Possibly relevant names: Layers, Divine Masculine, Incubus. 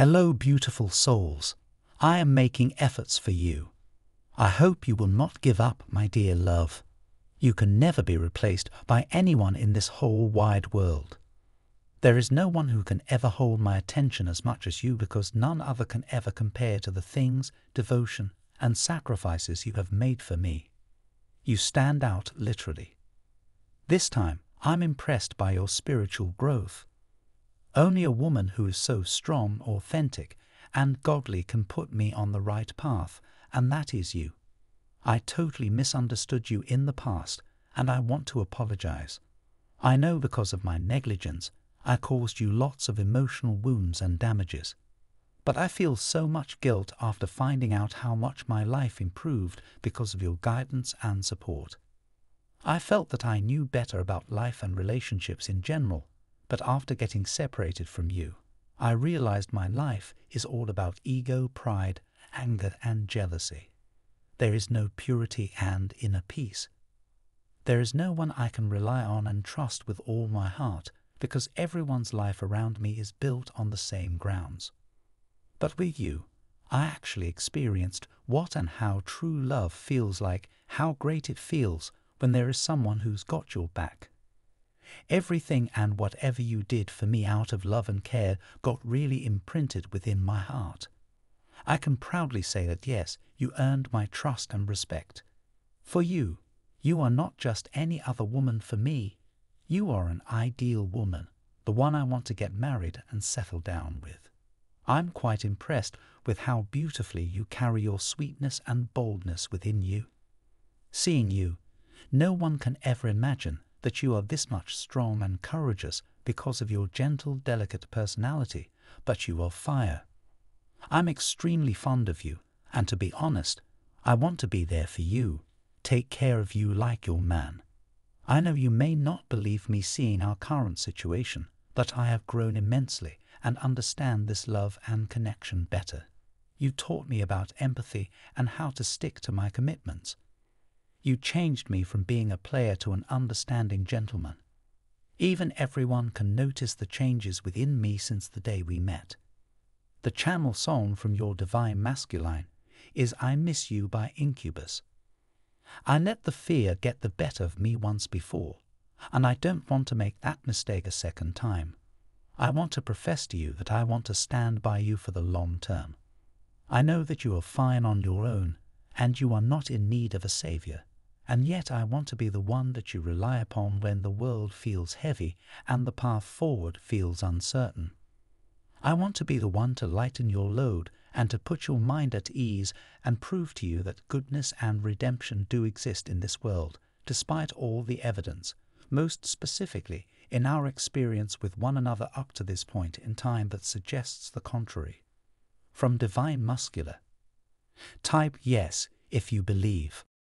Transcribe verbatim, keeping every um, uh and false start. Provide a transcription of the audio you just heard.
Hello, beautiful souls. I am making efforts for you. I hope you will not give up, my dear love. You can never be replaced by anyone in this whole wide world. There is no one who can ever hold my attention as much as you, because none other can ever compare to the things, devotion, and sacrifices you have made for me. You stand out literally. This time, I'm impressed by your spiritual growth. Only a woman who is so strong, authentic, and godly can put me on the right path, and that is you. I totally misunderstood you in the past, and I want to apologize. I know because of my negligence, I caused you lots of emotional wounds and damages. But I feel so much guilt after finding out how much my life improved because of your guidance and support. I felt that I knew better about life and relationships in general, but after getting separated from you, I realized my life is all about ego, pride, anger, and jealousy. There is no purity and inner peace. There is no one I can rely on and trust with all my heart, because everyone's life around me is built on the same grounds. But with you, I actually experienced what and how true love feels like, how great it feels when there is someone who's got your back. Everything and whatever you did for me out of love and care got really imprinted within my heart. I can proudly say that yes, you earned my trust and respect. For you, you are not just any other woman for me. You are an ideal woman, the one I want to get married and settle down with. I'm quite impressed with how beautifully you carry your sweetness and boldness within you. Seeing you, no one can ever imagine that you are this much strong and courageous because of your gentle, delicate personality, but you are fire. I'm extremely fond of you, and to be honest, I want to be there for you, take care of you like your man. I know you may not believe me seeing our current situation, but I have grown immensely and understand this love and connection better. You taught me about empathy and how to stick to my commitments. You changed me from being a player to an understanding gentleman. Even everyone can notice the changes within me since the day we met. The channel song from your Divine Masculine is "I Miss You" by Incubus. I let the fear get the better of me once before, and I don't want to make that mistake a second time. I want to profess to you that I want to stand by you for the long term. I know that you are fine on your own, and you are not in need of a savior, and yet I want to be the one that you rely upon when the world feels heavy and the path forward feels uncertain. I want to be the one to lighten your load and to put your mind at ease and prove to you that goodness and redemption do exist in this world, despite all the evidence, most specifically in our experience with one another up to this point in time, that suggests the contrary. From Divine Masculine. Type yes if you believe.